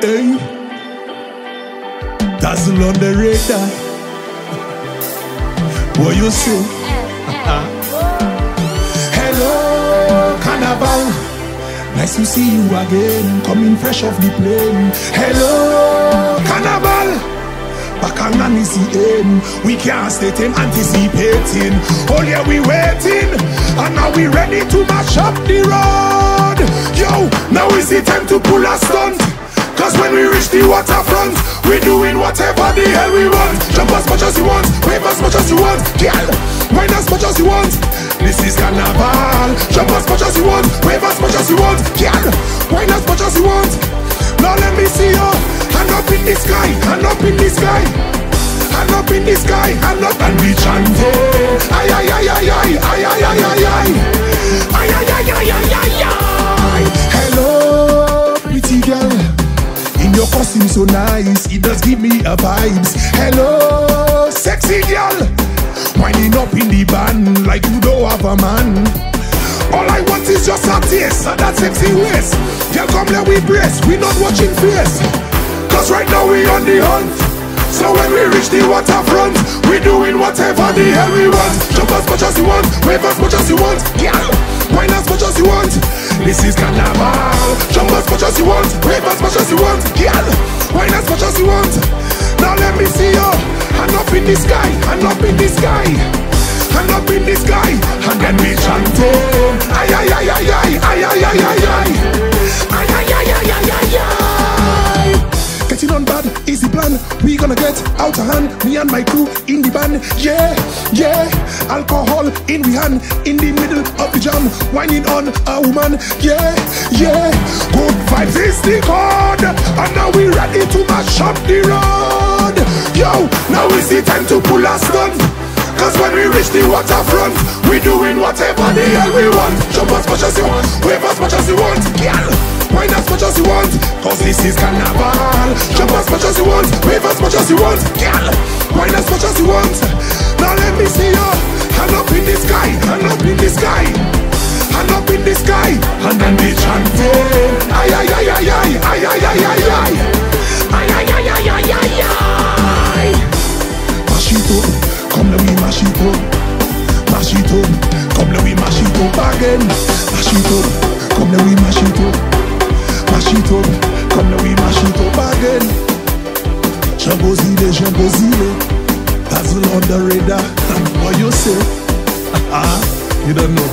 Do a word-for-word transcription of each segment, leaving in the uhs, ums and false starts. Hey. Dazzle on the radar. What you say? Hello Carnival, nice to see you again, coming fresh off the plane. Hello Carnival, Bacchanal is the aim. We can't stay tame, anticipating. Oh yeah, we waiting, and now we ready to mash up the road. Yo, now is the time to pull a stunt, cause when we reach the waterfront, we doing whatever the hell we want. Jump as much as you want, wave as much as you want, girl, wine as much as you want. This is Carnival. Jump as much as you want, wave as much as you want, girl, wine as much as you want. Now let me see you. I'm up in the sky, I'm up in the sky, I'm up in the sky, I'm up and we chant. Ay ay ay ay ay ay ay ay ay ay ay ay ay ay ay ay. Hello, pretty girl, in your costume so nice, it does give me a vibes. Hello, sexy girl, winding up in the van like you don't have a man. All I want is just a taste of that sexy waist. Girl, come let we brace, we not watching face, cause right now we on the hunt. So when we reach the waterfront, we doing whatever the hell we want. Jump as much as you want, wave as much as you want, yeah, wine as much as you want. This is Carnival. Jump as much as you want, wave as much as you want, yeah, wine as much as you want. Now let me see you. Hand up in the sky, hand up in the sky, hand up in the sky, and then we chant. Ay ay ay ay ay ay ay ay ay ay ay ay ay ay ay ay ay. Getting on bad is the plan. We gonna get out of hand. Me and my crew in the van. Yeah, yeah. Alcohol in the hand, in the middle of the jam, whining on a woman. Yeah, yeah. Good vibes is the code, and now we ready to mash up the road. Yo, now is the time to pull a stunt, cause when we reach the waterfront, we doing whatever the hell we want. Jump as much as you want, wave as much as you want, girl, wine as much as you want, cause this is Carnival. Jump as much as you want, wave as much as you want, girl, wine as much as you want. Now let me see you. Hand up in the sky, hand up in the sky, hand up in the sky, and then we chant. Ay ay ay ay ay ay ay ay ay ay ay ay ay ay ay ay ay. Mashito, come let me Mashito, Mashito, come let me Mashito again. Mashito, come let me Mashito, Mashito, come let me Mashito again. Jambozile, Jambozile, Dazzle on the radar. What you say? Ah, you don't know.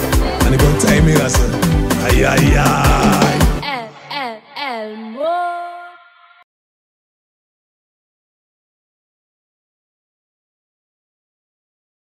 And you gonna time me, I said. Ay ay ay. L L L.